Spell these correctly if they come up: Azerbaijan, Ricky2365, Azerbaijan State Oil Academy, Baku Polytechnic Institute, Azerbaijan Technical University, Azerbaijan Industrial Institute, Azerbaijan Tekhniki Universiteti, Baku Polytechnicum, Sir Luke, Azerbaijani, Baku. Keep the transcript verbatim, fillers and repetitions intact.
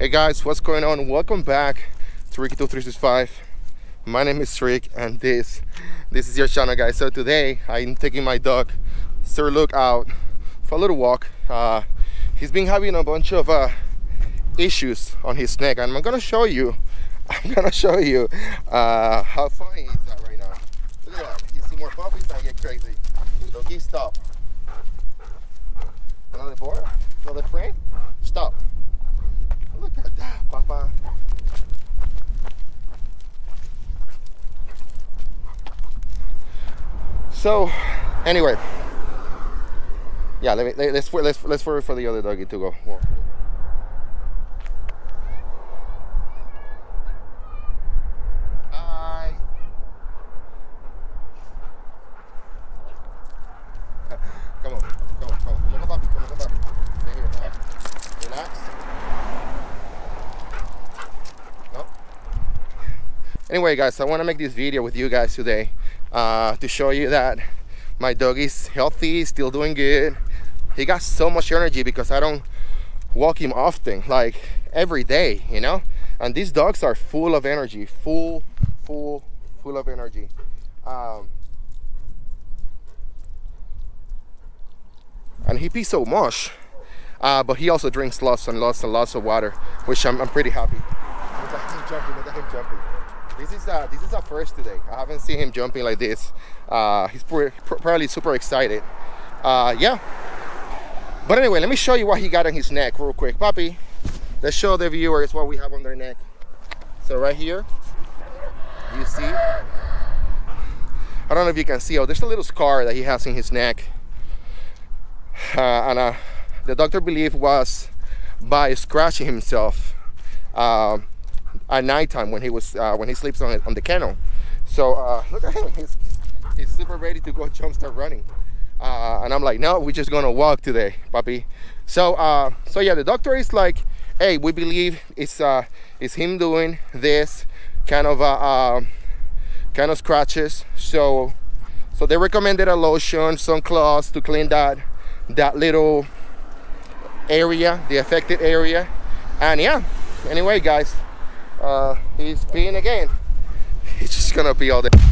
Hey guys, what's going on? Welcome back to Ricky two three six five. My name is Rick and this this is your channel, guys. So today I'm taking my dog Sir Luke out for a little walk. Uh, he's been having a bunch of uh, issues on his neck, and I'm gonna show you I'm gonna show you uh, how funny is that right now. Look at that. You see more puppies and get crazy. Look, he stop. Another board, another frame, stop. Look at that, Papa. So, anyway, yeah. Let me let, let's let's let's forward for the other doggy to go. Whoa. Hi. Come on, come on, come on, come on, puppy, come on, puppy. Stay here, relax. relax. Anyway guys, I want to make this video with you guys today uh, to show you that my dog is healthy, still doing good. He got so much energy because I don't walk him often, like every day, you know? And these dogs are full of energy, full, full, full of energy. Um, and he pees so much, uh, but he also drinks lots and lots and lots of water, which I'm, I'm pretty happy. Look at him jumping, look at him jumping. This is a this is a first today. I haven't seen him jumping like this. Uh, he's pr pr probably super excited. Uh, yeah. But anyway, let me show you what he got on his neck real quick, puppy. Let's show the viewers what we have on their neck. So right here, you see. I don't know if you can see. Oh, there's a little scar that he has in his neck, uh, and uh, the doctor believed was by scratching himself. Uh, at nighttime when he was uh, when he sleeps on, on the kennel. So uh, look at him, he's, he's super ready to go jump start running, uh, and I'm like, no, we're just gonna walk today, puppy. So uh, so yeah, the doctor is like, hey, we believe it's uh, it's him doing this kind of uh, uh, kind of scratches. So so they recommended a lotion, some cloths to clean that that little area, the affected area. And yeah, anyway guys, Uh, he's peeing again. He's just gonna pee all day.